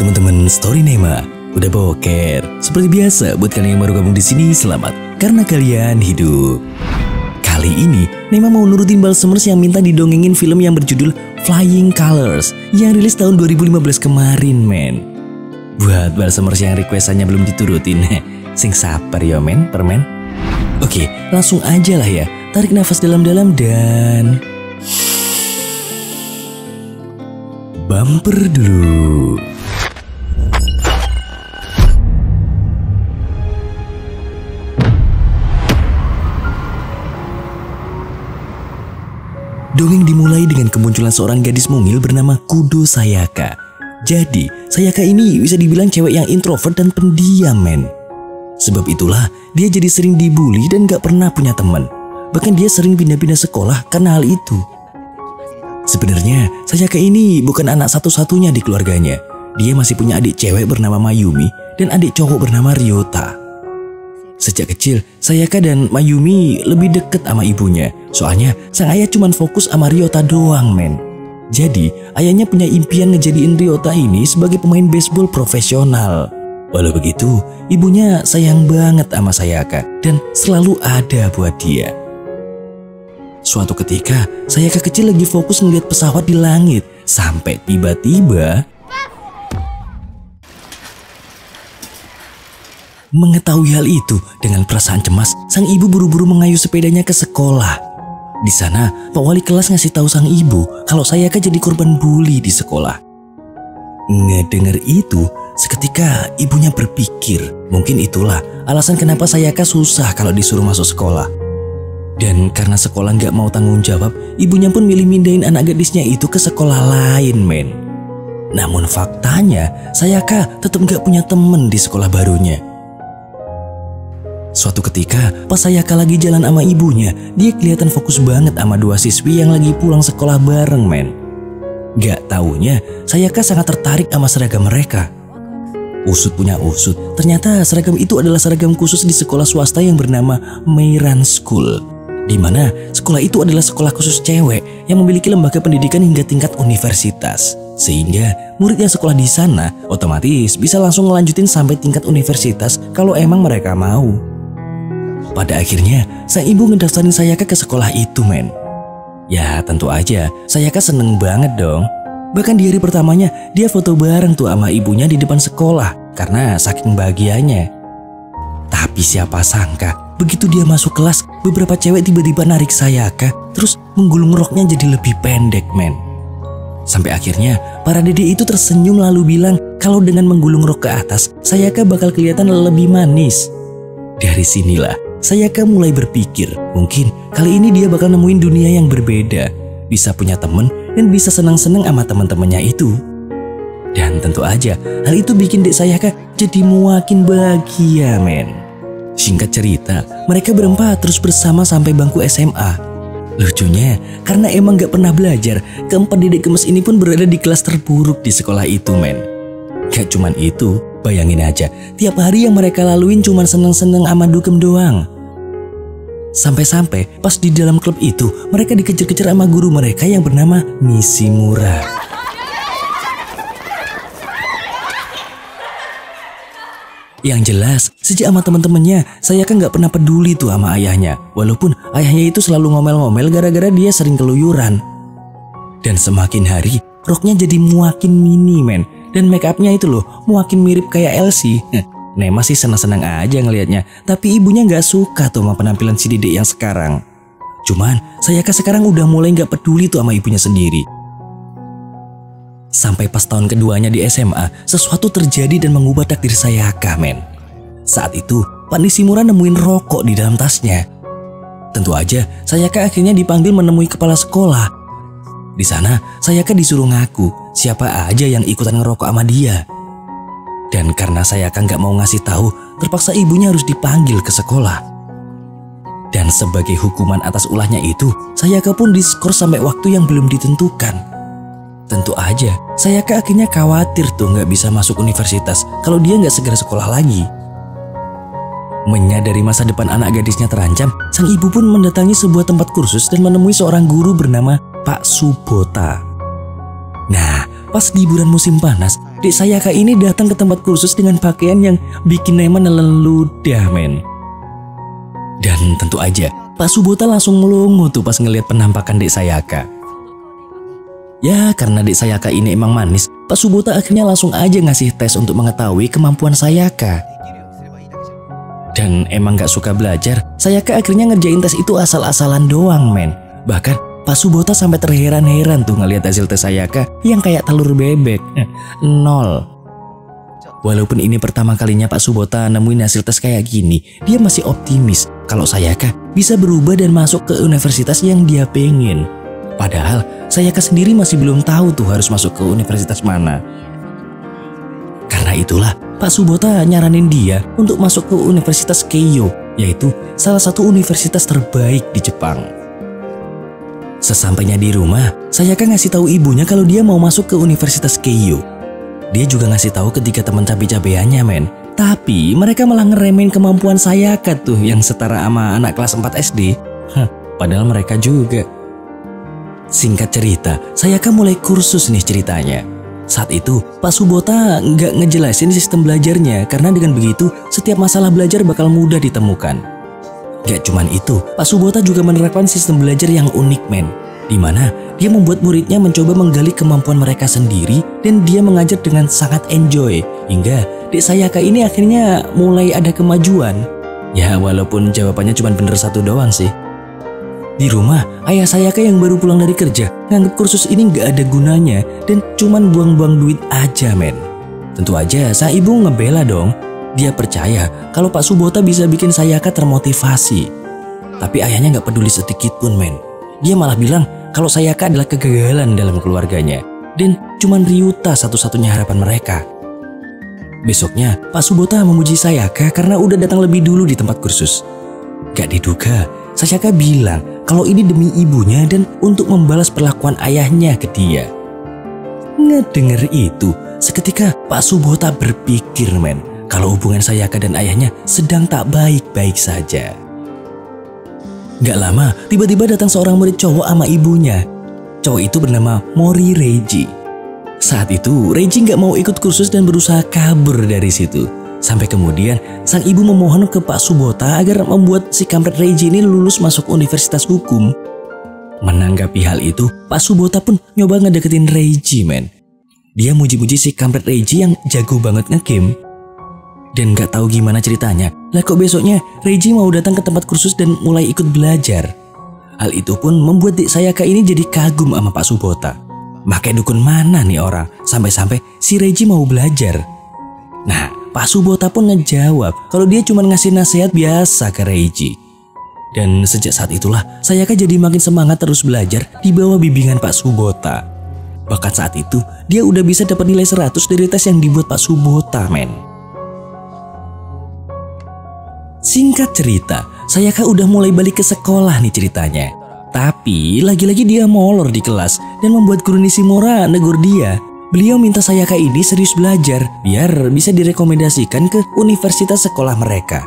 teman-teman, Story Nema udah bawa care. Seperti biasa, buat kalian yang baru gabung di sini, selamat karena kalian hidup. Kali ini, Nema mau nurutin Balsemers yang minta didongengin film yang berjudul Flying Colors yang rilis tahun 2015 kemarin, men. Buat Balsemers yang requestannya belum diturutin, sing sabar ya, men, permen. Oke, langsung aja lah ya. Tarik nafas dalam-dalam dan bumper dulu. Dongeng dimulai dengan kemunculan seorang gadis mungil bernama Kudo Sayaka. Jadi, Sayaka ini bisa dibilang cewek yang introvert dan pendiam, men. Sebab itulah, dia jadi sering dibully dan gak pernah punya teman. Bahkan dia sering pindah-pindah sekolah karena hal itu. Sebenarnya, Sayaka ini bukan anak satu-satunya di keluarganya. Dia masih punya adik cewek bernama Mayumi dan adik cowok bernama Ryota. Sejak kecil, Sayaka dan Mayumi lebih deket sama ibunya. Soalnya, sang ayah cuma fokus sama Ryota doang, men. Jadi, ayahnya punya impian ngejadiin Ryota ini sebagai pemain baseball profesional. Walau begitu, ibunya sayang banget sama Sayaka dan selalu ada buat dia. Suatu ketika, Sayaka kecil lagi fokus ngeliat pesawat di langit. Sampai tiba-tiba mengetahui hal itu, dengan perasaan cemas, sang ibu buru-buru mengayuh sepedanya ke sekolah. Di sana, Pak Wali kelas ngasih tahu sang ibu kalau Sayaka jadi korban bully di sekolah. Ngedengar itu, seketika ibunya berpikir, mungkin itulah alasan kenapa Sayaka susah kalau disuruh masuk sekolah. Dan karena sekolah nggak mau tanggung jawab, ibunya pun milih mindahin anak gadisnya itu ke sekolah lain, men. Namun faktanya, Sayaka tetap nggak punya temen di sekolah barunya. Suatu ketika, pas Sayaka lagi jalan sama ibunya, dia kelihatan fokus banget sama dua siswi yang lagi pulang sekolah bareng, men. Gak taunya, Sayaka sangat tertarik sama seragam mereka. Usut punya usut, ternyata seragam itu adalah seragam khusus di sekolah swasta yang bernama Meiran School. Dimana sekolah itu adalah sekolah khusus cewek yang memiliki lembaga pendidikan hingga tingkat universitas. Sehingga murid yang sekolah di sana otomatis bisa langsung ngelanjutin sampai tingkat universitas kalau emang mereka mau. Pada akhirnya, sang ibu ngedaftarin Sayaka ke sekolah itu, men. Ya tentu aja, Sayaka seneng banget dong. Bahkan di hari pertamanya, dia foto bareng tuh sama ibunya di depan sekolah karena saking bahagianya. Tapi siapa sangka, begitu dia masuk kelas, beberapa cewek tiba-tiba narik Sayaka, terus menggulung roknya jadi lebih pendek, men. Sampai akhirnya, para dede itu tersenyum lalu bilang kalau dengan menggulung rok ke atas, Sayaka bakal kelihatan lebih manis. Dari sinilah, Sayaka mulai berpikir, mungkin kali ini dia bakal nemuin dunia yang berbeda. Bisa punya temen dan bisa senang-senang sama teman-temannya itu. Dan tentu aja, hal itu bikin dek Sayaka jadi makin bahagia, men. Singkat cerita, mereka berempat terus bersama sampai bangku SMA. Lucunya, karena emang gak pernah belajar, keempat dedek gemes ini pun berada di kelas terburuk di sekolah itu, men. Gak cuman itu, bayangin aja, tiap hari yang mereka laluin cuman seneng-seneng ama dugem doang. Sampai-sampai, pas di dalam klub itu, mereka dikejar-kejar sama guru mereka yang bernama Nishimura. Yang jelas, sejak sama teman-temannya, Sayaka nggak pernah peduli tuh sama ayahnya. Walaupun ayahnya itu selalu ngomel-ngomel gara-gara dia sering keluyuran. Dan semakin hari, roknya jadi makin mini, men. Dan make upnya itu loh, makin mirip kayak Elsie. Nema sih senang-senang aja ngelihatnya, tapi ibunya nggak suka tuh sama penampilan si dedek yang sekarang. Cuman, Sayaka sekarang udah mulai nggak peduli tuh sama ibunya sendiri. Sampai pas tahun keduanya di SMA, sesuatu terjadi dan mengubah takdir Sayaka, men. Saat itu, Pak Nishimura nemuin rokok di dalam tasnya. Tentu aja, Sayaka akhirnya dipanggil menemui kepala sekolah. Di sana, Sayaka disuruh ngaku siapa aja yang ikutan ngerokok sama dia. Dan karena Sayaka nggak mau ngasih tahu, terpaksa ibunya harus dipanggil ke sekolah. Dan sebagai hukuman atas ulahnya itu, Sayaka pun diskor sampai waktu yang belum ditentukan. Tentu aja, Sayaka akhirnya khawatir tuh nggak bisa masuk universitas kalau dia nggak segera sekolah lagi. Menyadari masa depan anak gadisnya terancam, sang ibu pun mendatangi sebuah tempat kursus dan menemui seorang guru bernama Pak Tsubota. Nah, Pas liburan musim panas, Dek Sayaka ini datang ke tempat kursus dengan pakaian yang bikin Neman leludah, men. Dan tentu aja, Pak Tsubota langsung melongo tuh pas ngelihat penampakan Dek Sayaka. Ya, karena Dek Sayaka ini emang manis, Pak Tsubota akhirnya langsung aja ngasih tes untuk mengetahui kemampuan Sayaka. Dan emang gak suka belajar, Sayaka akhirnya ngerjain tes itu asal-asalan doang, men. Bahkan Pak Tsubota sampai terheran-heran tuh ngelihat hasil tes Sayaka yang kayak telur bebek, nol. Walaupun ini pertama kalinya Pak Tsubota nemuin hasil tes kayak gini, dia masih optimis kalau Sayaka bisa berubah dan masuk ke universitas yang dia pengen. Padahal Sayaka sendiri masih belum tahu tuh harus masuk ke universitas mana. Karena itulah Pak Tsubota nyaranin dia untuk masuk ke Universitas Keio, yaitu salah satu universitas terbaik di Jepang. Sesampainya di rumah, Sayaka ngasih tahu ibunya kalau dia mau masuk ke Universitas Keio. Dia juga ngasih tahu ketiga teman cabe-cabeannya, men. Tapi mereka malah ngeremehin kemampuan Sayaka tuh yang setara sama anak kelas 4 SD. Padahal mereka juga. Singkat cerita, Sayaka mulai kursus nih ceritanya. Saat itu, Pak Tsubota nggak ngejelasin sistem belajarnya karena dengan begitu setiap masalah belajar bakal mudah ditemukan. Gak cuman itu, Pak Tsubota juga menerapkan sistem belajar yang unik, men. Dimana dia membuat muridnya mencoba menggali kemampuan mereka sendiri dan dia mengajar dengan sangat enjoy. Hingga Dek Sayaka ini akhirnya mulai ada kemajuan. Ya walaupun jawabannya cuma bener satu doang sih. Di rumah, ayah Sayaka yang baru pulang dari kerja nganggep kursus ini gak ada gunanya dan cuman buang-buang duit aja, men. Tentu aja sang ibu ngebela dong. Dia percaya kalau Pak Tsubota bisa bikin Sayaka termotivasi. Tapi ayahnya nggak peduli sedikit pun, men. Dia malah bilang kalau Sayaka adalah kegagalan dalam keluarganya. Dan cuman Ryota satu-satunya harapan mereka. Besoknya, Pak Tsubota memuji Sayaka karena udah datang lebih dulu di tempat kursus. Gak diduga, Sayaka bilang kalau ini demi ibunya dan untuk membalas perlakuan ayahnya ke dia. Ngedenger itu, seketika Pak Tsubota berpikir, men. Kalau hubungan Sayaka dan ayahnya sedang tak baik-baik saja. Gak lama, tiba-tiba datang seorang murid cowok sama ibunya. Cowok itu bernama Mori Reiji. Saat itu, Reiji gak mau ikut kursus dan berusaha kabur dari situ. Sampai kemudian, sang ibu memohon ke Pak Tsubota agar membuat si kampret Reiji ini lulus masuk universitas hukum. Menanggapi hal itu, Pak Tsubota pun nyoba ngedeketin Reiji, men. Dia muji-muji si kampret Reiji yang jago banget nge-game. Dan gak tahu gimana ceritanya, lah kok besoknya Reiji mau datang ke tempat kursus dan mulai ikut belajar. Hal itu pun membuat Dek Sayaka ini jadi kagum sama Pak Tsubota. Makai dukun mana nih orang, sampai-sampai si Reiji mau belajar. Nah, Pak Tsubota pun ngejawab kalau dia cuma ngasih nasihat biasa ke Reiji. Dan sejak saat itulah, Sayaka jadi makin semangat terus belajar di bawah bimbingan Pak Tsubota. Bahkan saat itu, dia udah bisa dapat nilai 100 dari tes yang dibuat Pak Tsubota, men. Singkat cerita, Sayaka udah mulai balik ke sekolah nih ceritanya. Tapi lagi-lagi dia molor di kelas dan membuat guru Nishimura negur dia. Beliau minta Sayaka ini serius belajar biar bisa direkomendasikan ke universitas sekolah mereka.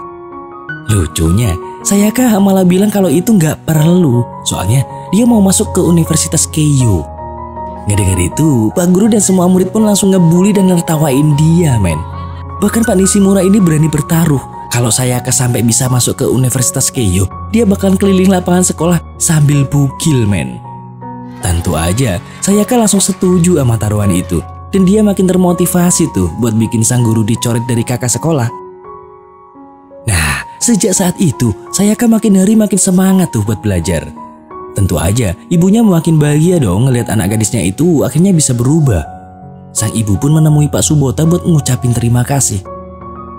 Lucunya, Sayaka malah bilang kalau itu nggak perlu, soalnya dia mau masuk ke Universitas Keio. Nggak dengar itu, Pak Guru dan semua murid pun langsung ngebully dan nertawain dia, men. Bahkan Pak Nishimura ini berani bertaruh kalau Sayaka sampai bisa masuk ke Universitas Keio, dia bakalan keliling lapangan sekolah sambil bugil, men. Tentu aja, Sayaka langsung setuju sama taruhan itu. Dan dia makin termotivasi tuh buat bikin sang guru dicoret dari kakak sekolah. Nah, sejak saat itu, Sayaka makin hari makin semangat tuh buat belajar. Tentu aja, ibunya makin bahagia dong ngelihat anak gadisnya itu akhirnya bisa berubah. Sang ibu pun menemui Pak Tsubota buat ngucapin terima kasih.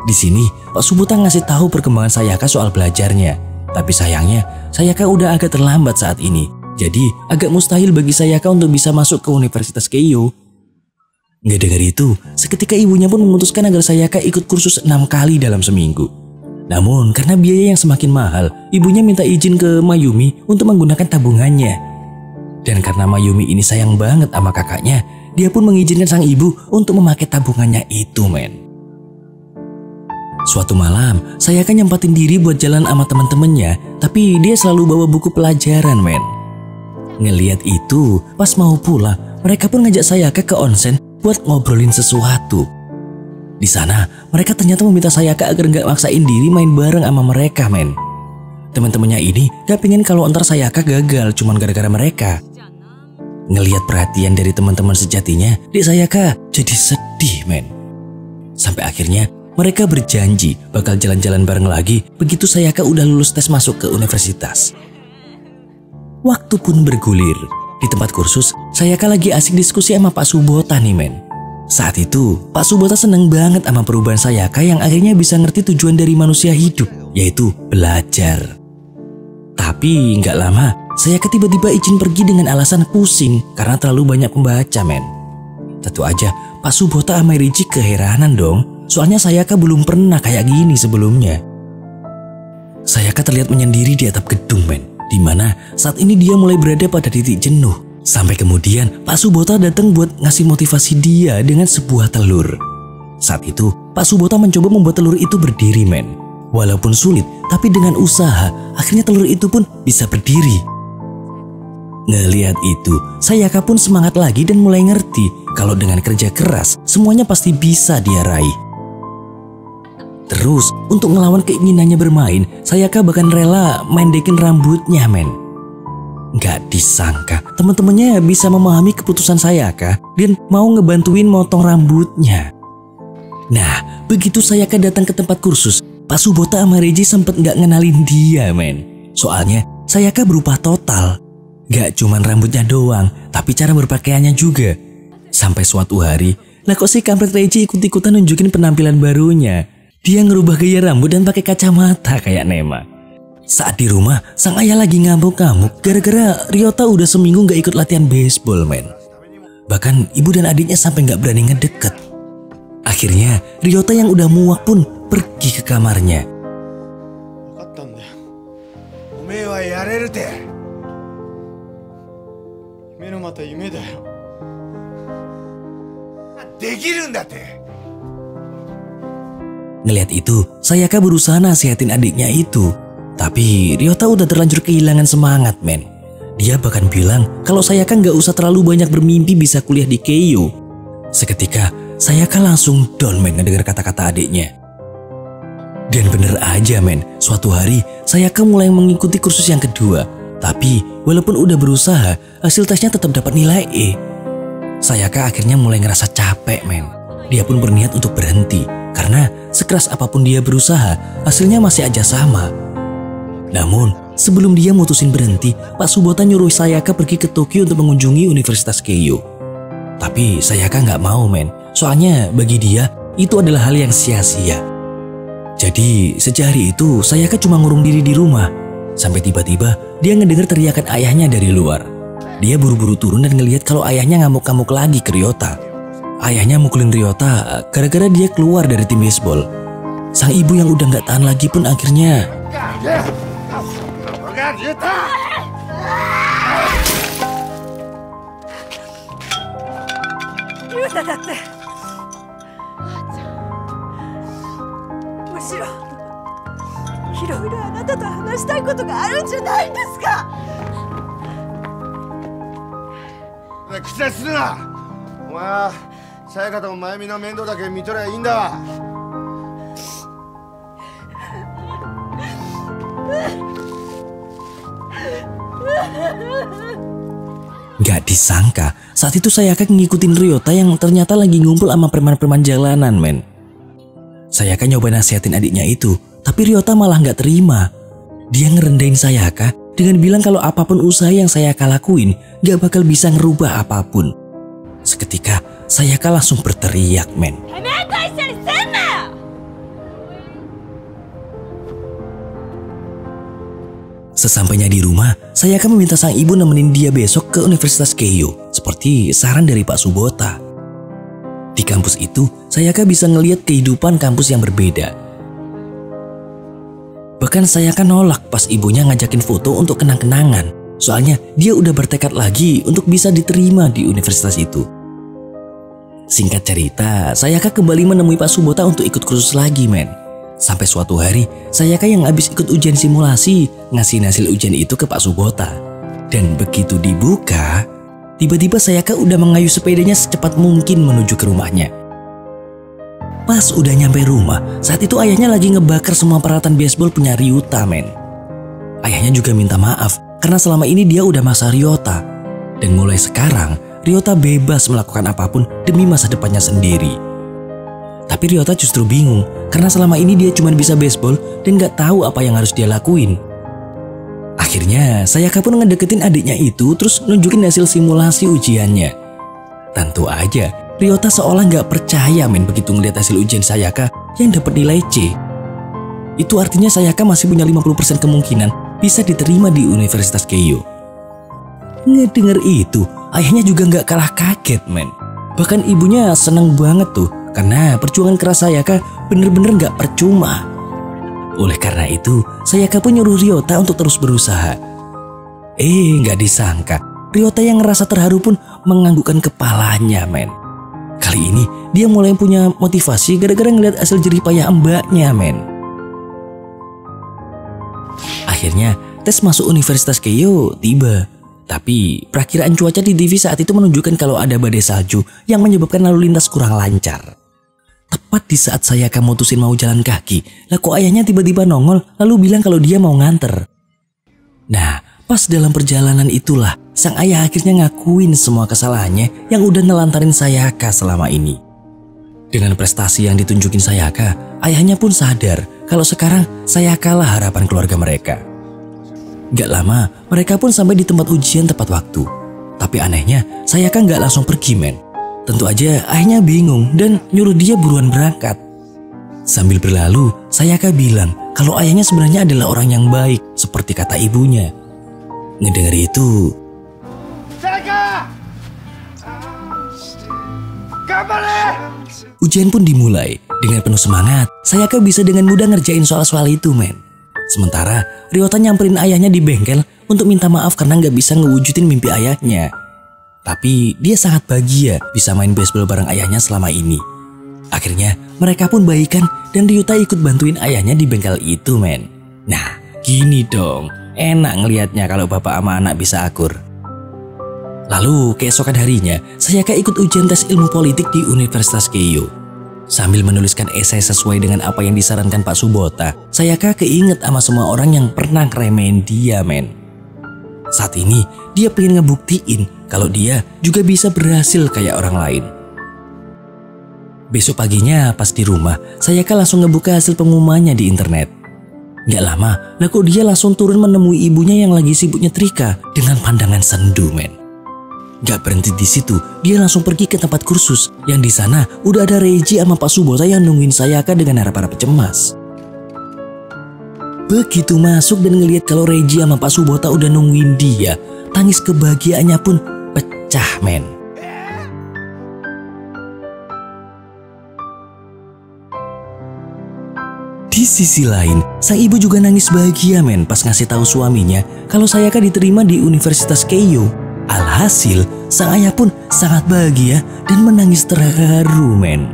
Di sini, Pak Tsubota ngasih tahu perkembangan Sayaka soal belajarnya. Tapi sayangnya, Sayaka udah agak terlambat saat ini. Jadi, agak mustahil bagi Sayaka untuk bisa masuk ke Universitas Keio. Nggak dengar itu, seketika ibunya pun memutuskan agar Sayaka ikut kursus 6 kali dalam seminggu. Namun, karena biaya yang semakin mahal, ibunya minta izin ke Mayumi untuk menggunakan tabungannya. Dan karena Mayumi ini sayang banget sama kakaknya, dia pun mengizinkan sang ibu untuk memakai tabungannya itu, men. Suatu malam, Sayaka nyempatin diri buat jalan sama teman-temannya, tapi dia selalu bawa buku pelajaran, men. Ngelihat itu, pas mau pulang, Mereka pun ngajak Sayaka ke onsen buat ngobrolin sesuatu. Di sana, mereka ternyata meminta Sayaka agar nggak maksain diri main bareng sama mereka, men. Teman-temannya ini gak pengen kalau ntar Sayaka gagal cuman gara-gara mereka. Ngelihat perhatian dari teman-teman sejatinya, Dek Sayaka jadi sedih, men. Sampai akhirnya mereka berjanji bakal jalan-jalan bareng lagi begitu Sayaka udah lulus tes masuk ke universitas. Waktu pun bergulir. Di tempat kursus, Sayaka lagi asik diskusi sama Pak Tsubota nih, men. Saat itu, Pak Tsubota seneng banget sama perubahan Sayaka yang akhirnya bisa ngerti tujuan dari manusia hidup, yaitu belajar. Tapi nggak lama, Sayaka tiba-tiba izin pergi dengan alasan pusing karena terlalu banyak pembaca, men. Tentu aja, Pak Tsubota sama Reiji keheranan dong, soalnya Sayaka belum pernah kayak gini sebelumnya. Sayaka terlihat menyendiri di atap gedung, men. Di mana saat ini dia mulai berada pada titik jenuh. Sampai kemudian Pak Tsubota datang buat ngasih motivasi dia dengan sebuah telur. Saat itu Pak Tsubota mencoba membuat telur itu berdiri, men. Walaupun sulit, tapi dengan usaha akhirnya telur itu pun bisa berdiri. Ngelihat itu, Sayaka pun semangat lagi dan mulai ngerti kalau dengan kerja keras semuanya pasti bisa dia raih. Terus, untuk ngelawan keinginannya bermain, Sayaka bahkan rela mendekin rambutnya, men. Gak disangka, teman-temannya bisa memahami keputusan Sayaka dan mau ngebantuin motong rambutnya. Nah, begitu Sayaka datang ke tempat kursus, Pak Tsubota sama Reiji sempet gak ngenalin dia, men. Soalnya, Sayaka berubah total. Gak cuman rambutnya doang, tapi cara berpakaiannya juga. Sampai suatu hari, lah kok si kampret Reiji ikut-ikutan nunjukin penampilan barunya. Dia ngerubah gaya rambut dan pakai kacamata kayak Nema. Saat di rumah, sang ayah lagi ngamuk-ngamuk gara-gara Ryota udah seminggu gak ikut latihan baseball, men. Bahkan ibu dan adiknya sampai gak berani ngedeket. Akhirnya, Ryota yang udah muak pun pergi ke kamarnya. Ngelihat itu, Sayaka berusaha nasihatin adiknya itu. Tapi Ryota udah terlanjur kehilangan semangat, men. Dia bahkan bilang kalau Sayaka nggak usah terlalu banyak bermimpi bisa kuliah di Keio. Seketika, Sayaka langsung down, men, ngedengar kata-kata adiknya. Dan bener aja, men, suatu hari Sayaka mulai mengikuti kursus yang kedua. Tapi walaupun udah berusaha, hasil tesnya tetap dapat nilai E. Sayaka akhirnya mulai ngerasa capek, men. Dia pun berniat untuk berhenti. Karena sekeras apapun dia berusaha, hasilnya masih aja sama. Namun, sebelum dia mutusin berhenti, Pak Tsubota nyuruh Sayaka pergi ke Tokyo untuk mengunjungi Universitas Keio. Tapi Sayaka nggak mau, men. Soalnya bagi dia, itu adalah hal yang sia-sia. Jadi, sejak hari itu Sayaka cuma ngurung diri di rumah. Sampai tiba-tiba, dia ngedengar teriakan ayahnya dari luar. Dia buru-buru turun dan ngelihat kalau ayahnya ngamuk-ngamuk lagi ke Ryota. Ayahnya mukulin Ryota gara-gara dia keluar dari tim baseball. Sang ibu yang udah nggak tahan lagi pun akhirnya Sayaka to Mayumi no mendo dake mitorea ii nda wa. Gak disangka, saat itu Sayaka ngikutin Ryota yang ternyata lagi ngumpul sama preman-preman jalanan, men. Sayaka nyoba nasihatin adiknya itu, tapi Ryota malah gak terima. Dia ngerendahin Sayaka dengan bilang kalau apapun usaha yang Sayaka lakuin gak bakal bisa ngerubah apapun. Seketika, Sayaka langsung berteriak, men. Sesampainya di rumah, Sayaka meminta sang ibu nemenin dia besok ke Universitas Keio, seperti saran dari Pak Tsubota. Di kampus itu, Sayaka bisa ngelihat kehidupan kampus yang berbeda. Bahkan Sayaka nolak pas ibunya ngajakin foto untuk kenang-kenangan. Soalnya dia udah bertekad lagi untuk bisa diterima di universitas itu. Singkat cerita, Sayaka kembali menemui Pak Tsubota untuk ikut kursus lagi, men. Sampai suatu hari, Sayaka yang habis ikut ujian simulasi ngasih hasil ujian itu ke Pak Tsubota. Dan begitu dibuka, Tiba-tiba Sayaka udah mengayuh sepedanya secepat mungkin menuju ke rumahnya. Pas udah nyampe rumah, saat itu ayahnya lagi ngebakar semua peralatan baseball punya Ryota, men. Ayahnya juga minta maaf karena selama ini dia udah maksa Ryota. Dan mulai sekarang, Ryota bebas melakukan apapun demi masa depannya sendiri. Tapi Ryota justru bingung karena selama ini dia cuma bisa baseball dan gak tahu apa yang harus dia lakuin. Akhirnya, Sayaka pun ngedeketin adiknya itu terus nunjukin hasil simulasi ujiannya. Tentu aja, Ryota seolah gak percaya men begitu ngeliat hasil ujian Sayaka yang dapat nilai C. Itu artinya Sayaka masih punya 50% kemungkinan bisa diterima di Universitas Keio. Ngedenger itu, ayahnya juga gak kalah kaget men. Bahkan ibunya seneng banget tuh karena perjuangan keras Sayaka bener-bener gak percuma. Oleh karena itu, Sayaka pun nyuruh Ryota untuk terus berusaha. Nggak disangka, Ryota yang ngerasa terharu pun menganggukkan kepalanya, men. Kali ini, dia mulai punya motivasi gara-gara ngeliat hasil jerih payah mbaknya, men. Akhirnya, tes masuk Universitas Keio tiba. Tapi, perakiraan cuaca di TV saat itu menunjukkan kalau ada badai salju yang menyebabkan lalu lintas kurang lancar. Tepat di saat Sayaka mutusin mau jalan kaki, kok ayahnya tiba-tiba nongol lalu bilang kalau dia mau nganter. Nah, pas dalam perjalanan itulah sang ayah akhirnya ngakuin semua kesalahannya yang udah nelantarin Sayaka selama ini. Dengan prestasi yang ditunjukin Sayaka, ayahnya pun sadar kalau sekarang Sayaka lah harapan keluarga mereka. Gak lama, mereka pun sampai di tempat ujian tepat waktu. Tapi anehnya, Sayaka gak langsung pergi, men. Tentu aja ayahnya bingung dan nyuruh dia buruan berangkat. Sambil berlalu, Sayaka bilang kalau ayahnya sebenarnya adalah orang yang baik seperti kata ibunya. Ngedengar itu, Sayaka! Ujian pun dimulai. Dengan penuh semangat, Sayaka bisa dengan mudah ngerjain soal-soal itu, men. Sementara, Ryota nyamperin ayahnya di bengkel untuk minta maaf karena nggak bisa ngewujudin mimpi ayahnya. Tapi dia sangat bahagia bisa main baseball bareng ayahnya selama ini. Akhirnya mereka pun baikan dan Ryota ikut bantuin ayahnya di bengkel itu, men. Nah, gini dong, enak ngelihatnya kalau bapak sama anak bisa akur. Lalu keesokan harinya, Sayaka ikut ujian tes ilmu politik di Universitas Keio. Sambil menuliskan esai sesuai dengan apa yang disarankan Pak Tsubota, Sayaka keinget sama semua orang yang pernah ngeremehin dia, men. Saat ini, dia pengen ngebuktiin kalau dia juga bisa berhasil kayak orang lain. Besok paginya pas di rumah, Sayaka langsung ngebuka hasil pengumumannya di internet. Gak lama, kok dia langsung turun menemui ibunya yang lagi sibuk nyetrika dengan pandangan sendu, men. Gak berhenti di situ, dia langsung pergi ke tempat kursus yang di sana udah ada Reiji sama Pak Tsubota yang nungguin Sayaka dengan harap-harap cemas. Begitu masuk dan ngelihat kalau Reiji sama Pak Tsubota udah nungguin dia, tangis kebahagiaannya pun pecah, men. Di sisi lain, sang ibu juga nangis bahagia, men, pas ngasih tahu suaminya kalau Sayaka diterima di Universitas Keio. Alhasil, sang ayah pun sangat bahagia dan menangis terharu, men.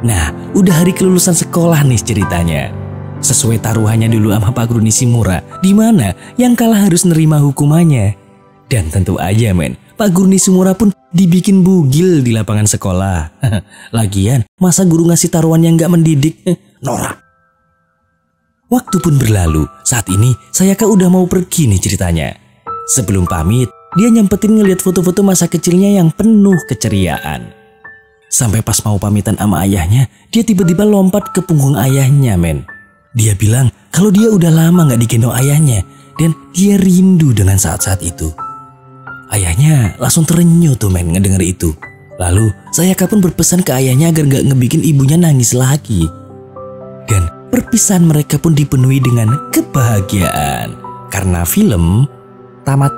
Nah, udah hari kelulusan sekolah nih ceritanya. Sesuai taruhannya dulu sama Pak Guru Nishimura, di mana yang kalah harus nerima hukumannya. Dan tentu aja, men, Pak Guru Nishimura pun dibikin bugil di lapangan sekolah. Lagian, masa guru ngasih taruhan yang gak mendidik? Norak. Waktu pun berlalu. Saat ini Sayaka udah mau pergi nih ceritanya. Sebelum pamit, dia nyempetin ngeliat foto-foto masa kecilnya yang penuh keceriaan. Sampai pas mau pamitan sama ayahnya, dia tiba-tiba lompat ke punggung ayahnya, men. Dia bilang kalau dia udah lama gak digendong ayahnya dan dia rindu dengan saat-saat itu. Ayahnya langsung terenyuh tuh, men, ngedenger itu. Lalu Sayaka pun berpesan ke ayahnya agar gak ngebikin ibunya nangis lagi. Dan perpisahan mereka pun dipenuhi dengan kebahagiaan karena film tamat.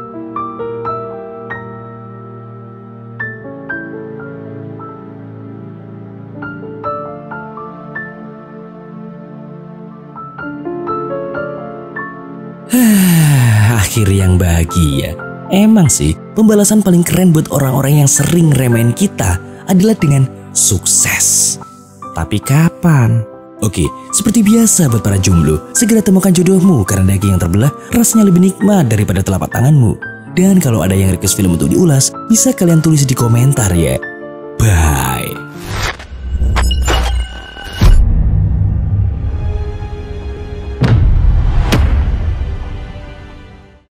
Akhir yang bahagia. Emang sih, pembalasan paling keren buat orang-orang yang sering remehin kita adalah dengan sukses. Tapi kapan? Oke, seperti biasa buat para jomblo, segera temukan jodohmu karena daging yang terbelah rasanya lebih nikmat daripada telapak tanganmu. Dan kalau ada yang request film untuk diulas, bisa kalian tulis di komentar ya. Bye!